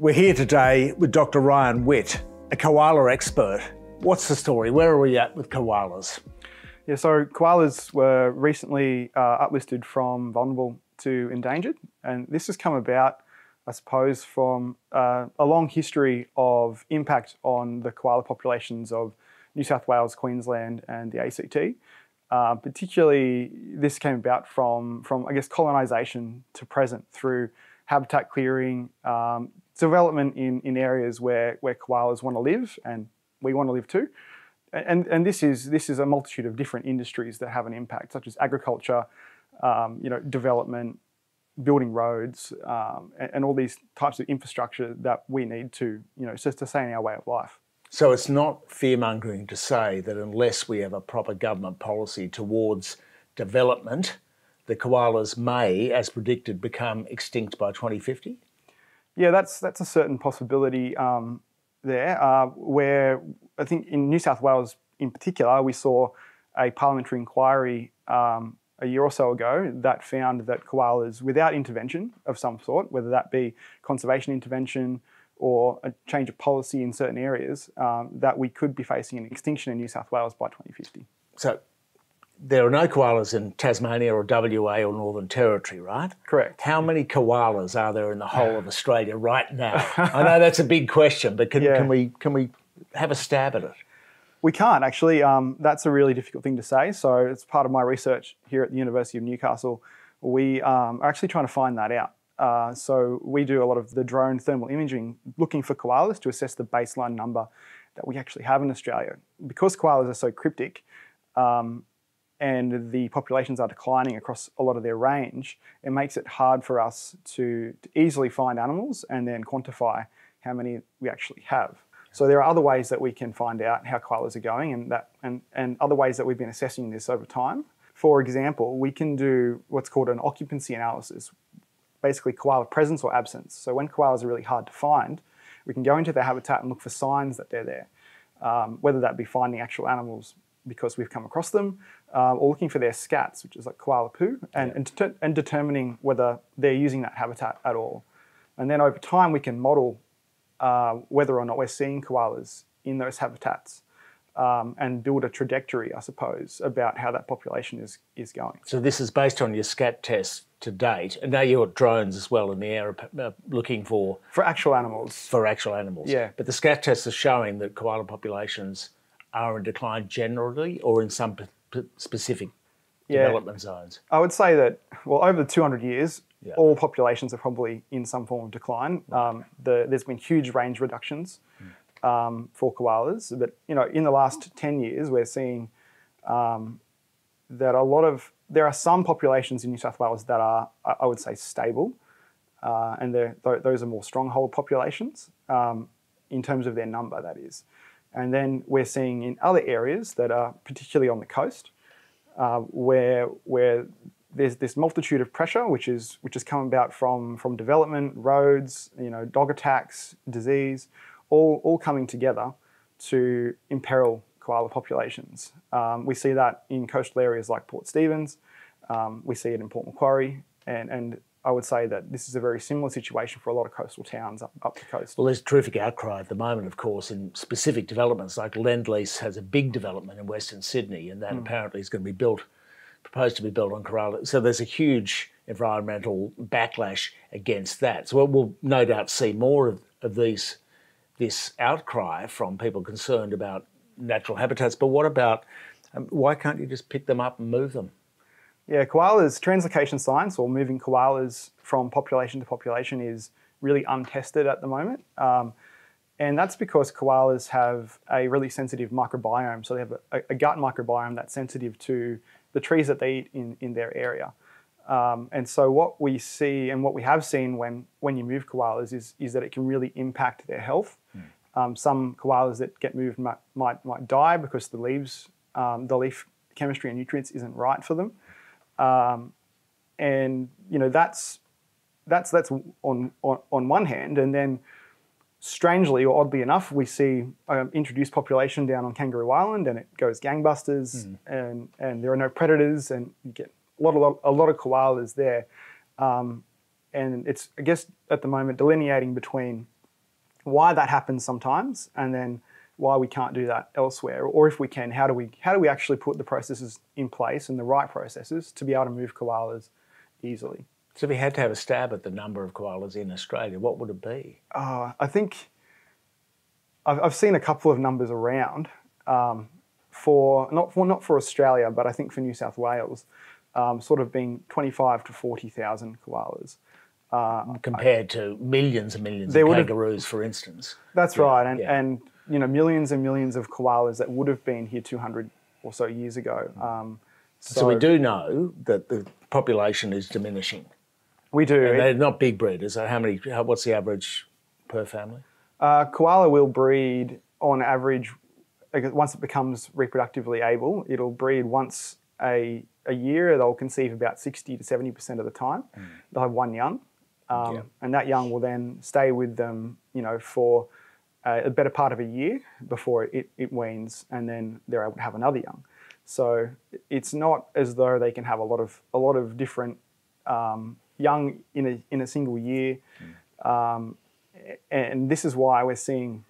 We're here today with Dr. Ryan Witt, a koala expert. What's the story? Where are we at with koalas? Yeah, so koalas were recently uplisted from vulnerable to endangered, and this has come about, I suppose, from a long history of impact on the koala populations of New South Wales, Queensland and the ACT. Particularly, this came about from I guess, colonisation to present through habitat clearing, development in areas where koalas want to live and we want to live too. And this is a multitude of different industries that have an impact, such as agriculture, development, building roads, and all these types of infrastructure that we need to, just to sustain our way of life. So it's not fear-mongering to say that unless we have a proper government policy towards development, the koalas may, as predicted, become extinct by 2050? Yeah, that's a certain possibility there, where I think in New South Wales in particular, we saw a parliamentary inquiry a year or so ago that found that koalas, without intervention of some sort, whether that be conservation intervention or a change of policy in certain areas, that we could be facing an extinction in New South Wales by 2050. So there are no koalas in Tasmania or WA or Northern Territory, right? Correct. How many koalas are there in the whole of Australia right now? I know that's a big question, but can we have a stab at it? We can't, actually. That's a really difficult thing to say. So it's part of my research here at the University of Newcastle. We are actually trying to find that out. So we do a lot of the drone thermal imaging looking for koalas to assess the baseline number that we actually have in Australia. Because koalas are so cryptic and the populations are declining across a lot of their range, it makes it hard for us to easily find animals and then quantify how many we actually have. So there are other ways that we can find out how koalas are going and other ways that we've been assessing this over time. For example, we can do what's called an occupancy analysis, basically koala presence or absence. So when koalas are really hard to find, we can go into their habitat and look for signs that they're there, whether that be finding actual animals because we've come across them, or looking for their scats, which is like koala poo, and determining whether they're using that habitat at all. And then over time, we can model whether or not we're seeing koalas in those habitats. And build a trajectory, I suppose, about how that population is going. So this is based on your scat test to date, and now you've got drones as well in the air looking for... For actual animals. For actual animals. Yeah. But the scat tests are showing that koala populations are in decline generally or in some specific development zones. I would say that, well, over the 200 years, all populations are probably in some form of decline. Right. There's been huge range reductions. For koalas, but in the last 10 years we're seeing that there are some populations in New South Wales that are, I would say, stable, and those are more stronghold populations in terms of their number, that is. And then we're seeing in other areas that are particularly on the coast where there's this multitude of pressure which has come about from development, roads, dog attacks, disease, all coming together to imperil koala populations. We see that in coastal areas like Port Stephens, we see it in Port Macquarie, and I would say that this is a very similar situation for a lot of coastal towns up the coast. Well, there's a terrific outcry at the moment, of course, in specific developments, like Lendlease has a big development in Western Sydney, and that apparently is going to be proposed to be built on koala. So there's a huge environmental backlash against that. So we'll no doubt see more of these this outcry from people concerned about natural habitats, but what about, why can't you just pick them up and move them? Yeah, koalas, translocation science, or moving koalas from population to population, is really untested at the moment. And that's because koalas have a really sensitive microbiome. So they have a gut microbiome that's sensitive to the trees that they eat in their area. And so what we see and what we have seen when you move koalas is that it can really impact their health. Some koalas that get moved might die because the leaf chemistry and nutrients isn't right for them. And that's on one hand, and then strangely or oddly enough, we see introduced population down on Kangaroo Island, and it goes gangbusters, and there are no predators, and you get a lot of koalas there, and it's, I guess, at the moment delineating between why that happens sometimes, and then why we can't do that elsewhere, or if we can, how do we actually put the processes in place and the right processes to be able to move koalas easily? So if you had to have a stab at the number of koalas in Australia, what would it be? I think I've seen a couple of numbers around not for Australia, but I think for New South Wales, sort of being 25 to 40,000 koalas. Compared to millions and millions of kangaroos, for instance. That's right. And you know, millions and millions of koalas that would have been here 200 or so years ago. So we do know that the population is diminishing. We do. And they're not big breeders. So what's the average per family? Koala will breed on average, once it becomes reproductively able, it'll breed once a year. They'll conceive about 60 to 70% of the time. Mm. They'll have one young. And that young will then stay with them, you know, for a better part of a year before it weans, and then they're able to have another young. So it's not as though they can have a lot of different young in a single year, and this is why we're seeing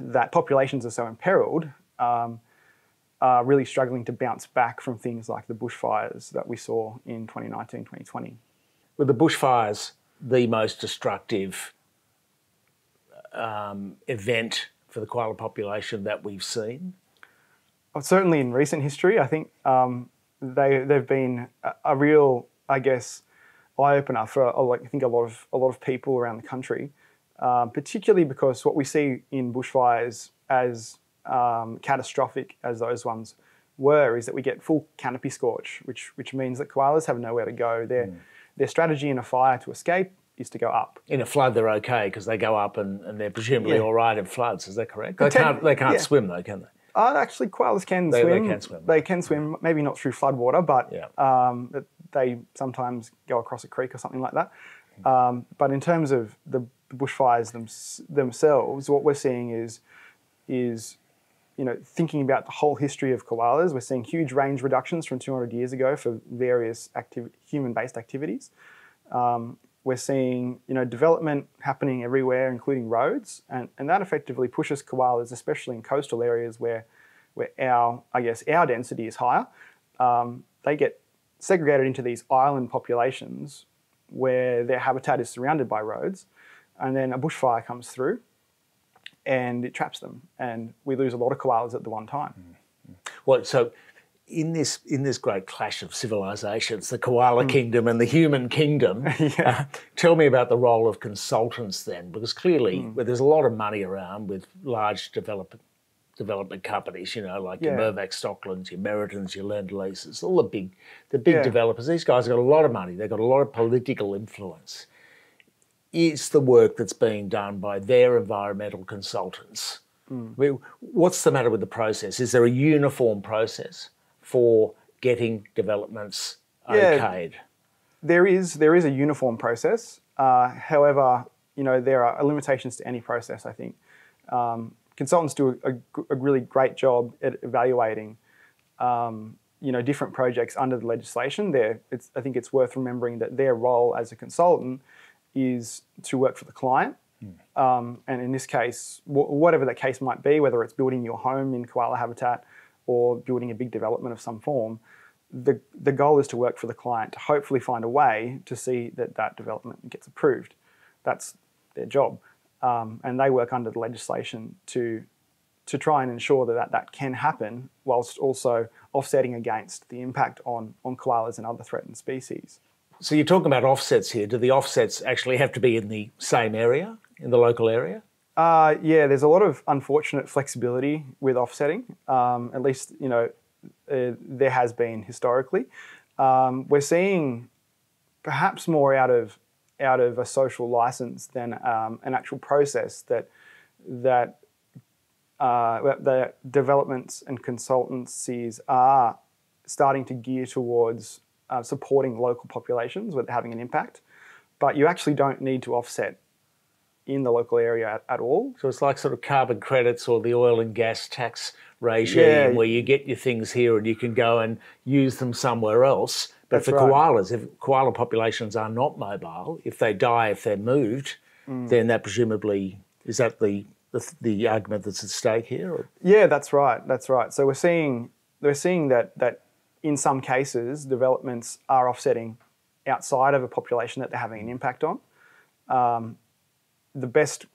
that populations are so imperiled, are really struggling to bounce back from things like the bushfires that we saw in 2019, 2020. Were the bushfires the most destructive event for the koala population that we've seen? Well, certainly in recent history, I think they've been a real, I guess, eye-opener for I think a lot of people around the country, particularly because what we see in bushfires, as catastrophic as those ones were, is that we get full canopy scorch, which means that koalas have nowhere to go. Their strategy in a fire to escape is to go up. In a flood, they're okay because they go up and they're presumably all right in floods. Is that correct? They can't swim though, can they? Actually, koalas can swim. They can swim. They can swim, maybe not through floodwater, but they sometimes go across a creek or something like that. But in terms of the bushfires themselves, what we're seeing is you know, thinking about the whole history of koalas, we're seeing huge range reductions from 200 years ago for various human-based activities. We're seeing, you know, development happening everywhere, including roads, and that effectively pushes koalas, especially in coastal areas where our density is higher. They get segregated into these island populations where their habitat is surrounded by roads, and then a bushfire comes through and it traps them, and we lose a lot of koalas at the one time. Well, so in this great clash of civilizations, the koala kingdom and the human kingdom, tell me about the role of consultants then, because clearly there's a lot of money around with large development companies, you know, like your Mervac, Stocklands, your Meritans, your Lendleases, all the big developers. These guys have got a lot of money. They've got a lot of political influence. It's the work that's being done by their environmental consultants. I mean, what's the matter with the process? Is there a uniform process for getting developments okayed? There is a uniform process. However, you know, there are limitations to any process, I think. Consultants do a really great job at evaluating you know, different projects under the legislation. I think it's worth remembering that their role as a consultant is to work for the client, and in this case, whatever that case might be, whether it's building your home in koala habitat or building a big development of some form, the goal is to work for the client, to hopefully find a way to see that development gets approved. That's their job, and they work under the legislation to try and ensure that can happen, whilst also offsetting against the impact on koalas and other threatened species. So you're talking about offsets here. Do the offsets actually have to be in the same area, in the local area? Yeah, there's a lot of unfortunate flexibility with offsetting. At least, you know, there has been historically. We're seeing perhaps more out of a social license than an actual process that the developments and consultancies are starting to gear towards supporting local populations with having an impact, but you actually don't need to offset in the local area at all. So it's like sort of carbon credits or the oil and gas tax regime, where you get your things here and you can go and use them somewhere else. But for koalas, if koala populations are not mobile, if they die, if they're moved, then that presumably Is that the argument that's at stake here? Or? Yeah, that's right. That's right. So we're seeing that in some cases developments are offsetting outside of a population that they're having an impact on. The best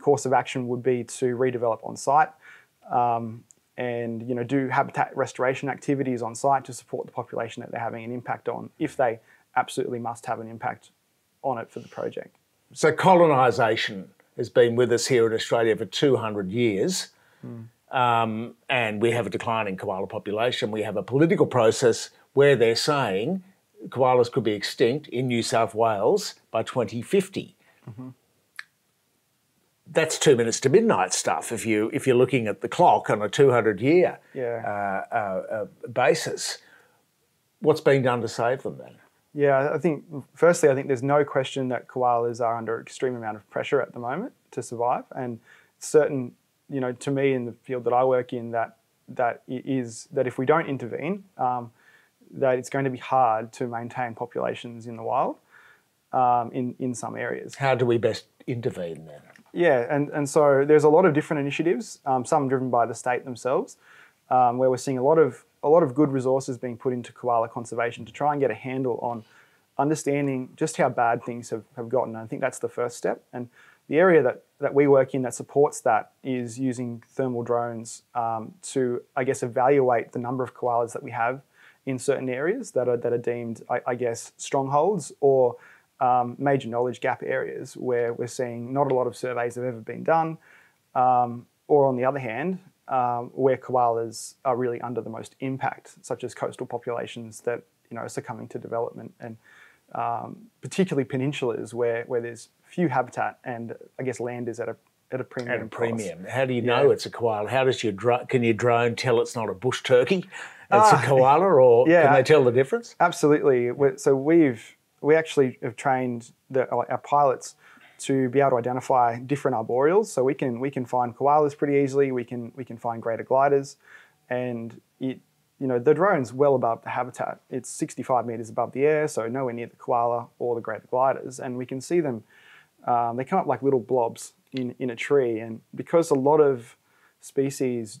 course of action would be to redevelop on site, and do habitat restoration activities on site to support the population that they're having an impact on, if they absolutely must have an impact on it for the project. So colonisation has been with us here in Australia for 200 years, and we have a declining koala population. We have a political process where they're saying koalas could be extinct in New South Wales by 2050. Mm-hmm. That's 2 minutes to midnight stuff if you're looking at the clock on a 200-year basis. What's being done to save them then? Yeah, I think there's no question that koalas are under an extreme amount of pressure at the moment to survive, and certain, to me in the field that I work in, that if we don't intervene, that it's going to be hard to maintain populations in the wild in some areas. How do we best intervene then? Yeah, and so there's a lot of different initiatives, some driven by the state themselves, where we're seeing a lot of good resources being put into koala conservation to try and get a handle on understanding just how bad things have gotten. And I think that's the first step. And the area that we work in that supports that is using thermal drones to, I guess, evaluate the number of koalas that we have in certain areas that are deemed, I guess, strongholds or major knowledge gap areas where we're seeing not a lot of surveys have ever been done, or on the other hand, where koalas are really under the most impact, such as coastal populations that are succumbing to development, and particularly peninsulas where there's few habitat and I guess land is at a premium. At a premium. How do you know it's a koala? How does your drone tell it's not a bush turkey? It's a koala, or can they tell the difference? Absolutely. So we actually have trained our pilots to be able to identify different arboreals, so we can find koalas pretty easily. We can find greater gliders, and the drone's well above the habitat. It's 65 meters above the air, so nowhere near the koala or the greater gliders, and we can see them. They come up like little blobs in a tree, and because a lot of species,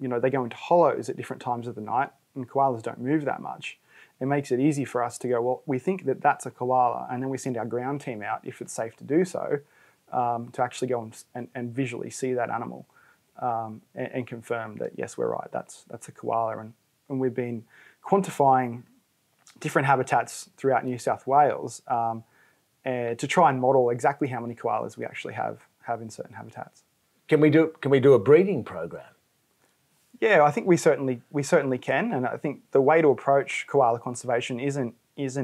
they go into hollows at different times of the night, and koalas don't move that much. It makes it easy for us to go, well, we think that that's a koala, and then we send our ground team out, if it's safe to do so, to actually go and visually see that animal and confirm that, yes, we're right, that's a koala. And we've been quantifying different habitats throughout New South Wales to try and model exactly how many koalas we actually have in certain habitats. Can we do a breeding program? Yeah, I think we certainly can, and I think the way to approach koala conservation isn't it's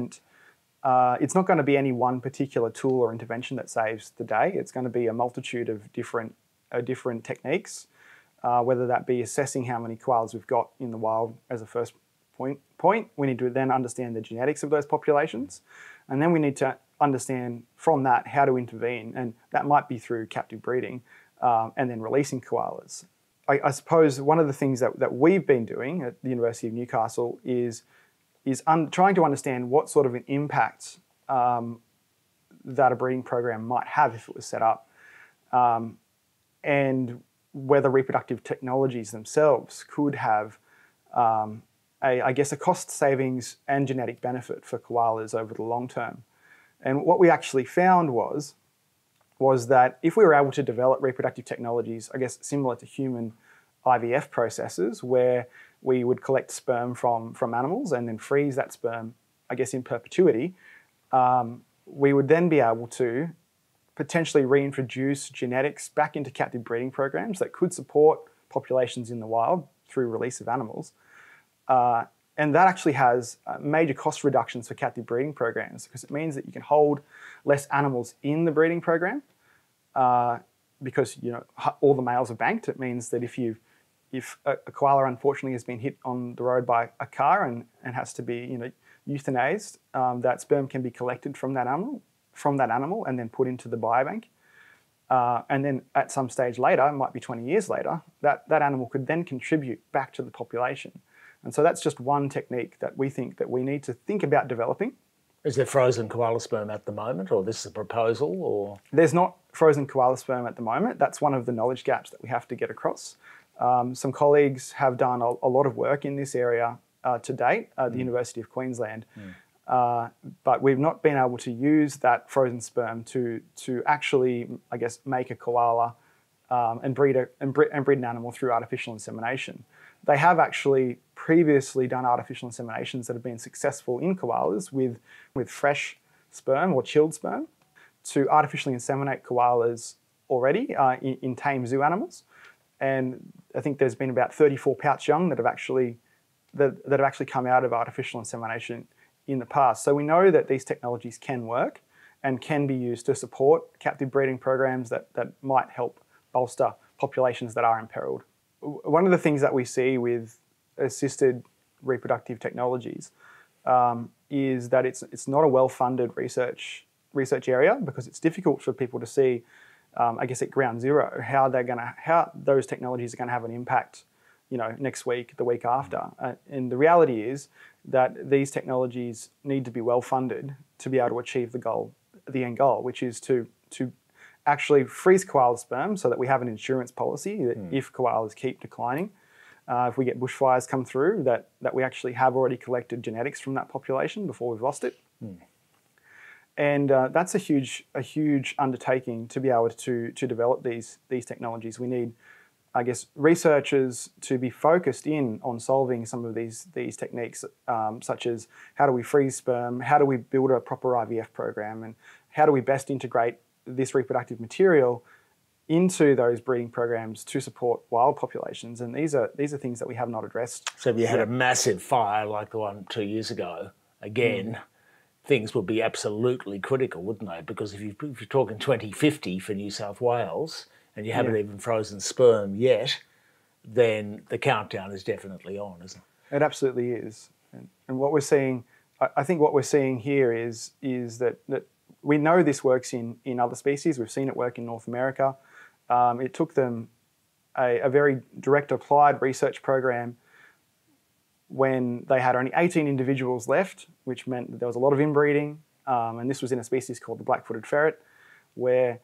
not going to be any one particular tool or intervention that saves the day. It's going to be a multitude of different techniques, whether that be assessing how many koalas we've got in the wild as a first point. We need to then understand the genetics of those populations, and then we need to understand from that how to intervene, and that might be through captive breeding and then releasing koalas. I suppose one of the things that we've been doing at the University of Newcastle is trying to understand what sort of an impact that a breeding program might have if it was set up, and whether reproductive technologies themselves could have, a cost savings and genetic benefit for koalas over the long term. And what we actually found was that if we were able to develop reproductive technologies, I guess similar to human IVF processes, where we would collect sperm from animals and then freeze that sperm, I guess, in perpetuity, we would then be able to potentially reintroduce genetics back into captive breeding programs that could support populations in the wild through release of animals. And that actually has major cost reductions for captive breeding programs, because it means that you can hold less animals in the breeding program because all the males are banked. It means that if a koala unfortunately has been hit on the road by a car and has to be euthanized, that sperm can be collected from that animal and then put into the biobank. And then at some stage later, it might be 20 years later, that animal could then contribute back to the population. And so that's just one technique that we think that we need to think about developing Is there frozen koala sperm at the moment, or this is a proposal, or...? There's not frozen koala sperm at the moment. That's one of the knowledge gaps that we have to get across. Some colleagues have done a lot of work in this area to date, the University of Queensland, but we've not been able to use that frozen sperm to actually, I guess, make a koala and breed an animal through artificial insemination. They have actually previously done artificial inseminations that have been successful in koalas with fresh sperm or chilled sperm to artificially inseminate koalas already in tame zoo animals. And I think there's been about 34 pouch young that have actually come out of artificial insemination in the past. So we know that these technologies can work and can be used to support captive breeding programs that might help bolster populations that are imperiled. One of the things that we see with assisted reproductive technologies is that it's not a well-funded research area, because it's difficult for people to see, I guess, at ground zero, how those technologies are gonna have an impact, you know, next week, the week after. And the reality is that these technologies need to be well-funded to be able to achieve the end goal, which is to actually freeze koala sperm so that we have an insurance policy that if koalas keep declining, if we get bushfires come through, that we actually have already collected genetics from that population before we've lost it. And that's a huge undertaking to be able to develop these technologies. We need, I guess, researchers to be focused in on solving some of these techniques, such as how do we freeze sperm, how do we build a proper IVF program, and how do we best integrate this reproductive material into those breeding programs to support wild populations. And these are things that we have not addressed. So if you had a massive fire like the one 2 years ago, again, things would be absolutely critical, wouldn't they? Because if you're talking 2050 for New South Wales and you haven't even frozen sperm yet, then the countdown is definitely on, isn't it? It absolutely is. And what we're seeing, I think what we're seeing here is that we know this works in other species. We've seen it work in North America. It took them a very direct applied research program when they had only 18 individuals left, which meant that there was a lot of inbreeding. And this was in a species called the black-footed ferret, where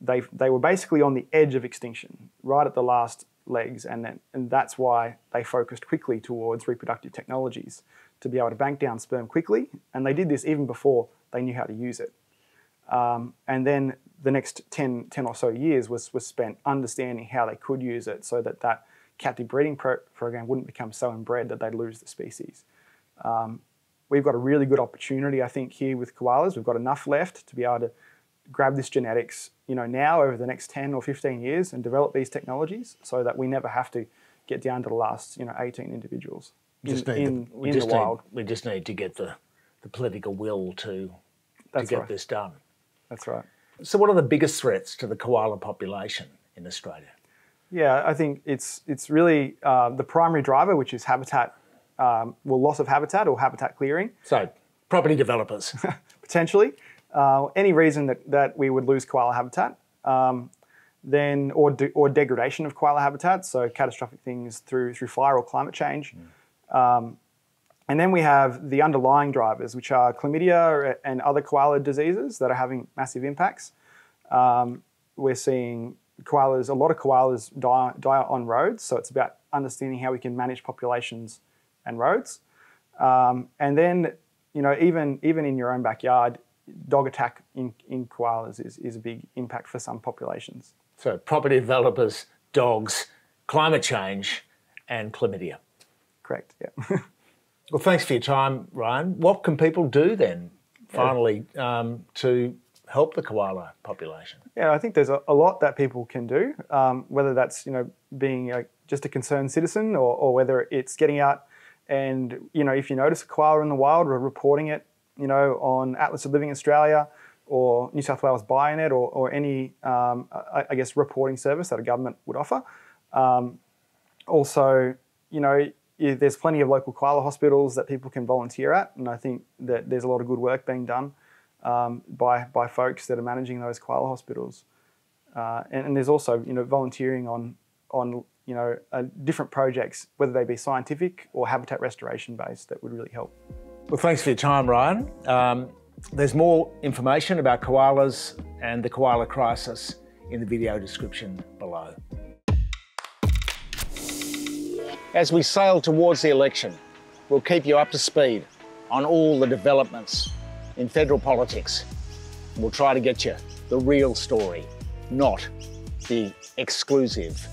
they were basically on the edge of extinction, right at the last legs. And that's why they focused quickly towards reproductive technologies to be able to bank down sperm quickly. And they did this even before they knew how to use it. And then the next 10 or so years was spent understanding how they could use it so that that captive breeding program wouldn't become so inbred that they'd lose the species. We've got a really good opportunity, I think, here with koalas. We've got enough left to be able to grab this genetics, you know, now over the next 10 or 15 years and develop these technologies so that we never have to get down to the last, you know, 18 individuals in the wild. We just need to get the political will to get this done. That's right. So what are the biggest threats to the koala population in Australia? Yeah, I think it's really the primary driver, which is habitat, well, loss of habitat or habitat clearing. So property developers. Potentially. Any reason that we would lose koala habitat, or degradation of koala habitat, so catastrophic things through fire or climate change. And then we have the underlying drivers, which are chlamydia and other koala diseases that are having massive impacts. We're seeing a lot of koalas die on roads, so it's about understanding how we can manage populations and roads. And then, you know, even in your own backyard, dog attack in koalas is a big impact for some populations. So property developers, dogs, climate change, and chlamydia. Correct, yeah. Well, thanks for your time, Ryan. What can people do then, finally, to help the koala population? Yeah, I think there's a lot that people can do, whether that's, you know, being just a concerned citizen or whether it's getting out and, you know, if you notice a koala in the wild, or reporting it, you know, on Atlas of Living Australia or New South Wales BioNet or any, I guess, reporting service that a government would offer. Also, you know, there's plenty of local koala hospitals that people can volunteer at, and I think that there's a lot of good work being done by folks that are managing those koala hospitals. And there's also, you know, volunteering on you know, different projects, whether they be scientific or habitat restoration based, that would really help. Well, thanks for your time, Ryan. There's more information about koalas and the koala crisis in the video description below. As we sail towards the election, we'll keep you up to speed on all the developments in federal politics. We'll try to get you the real story, not the exclusive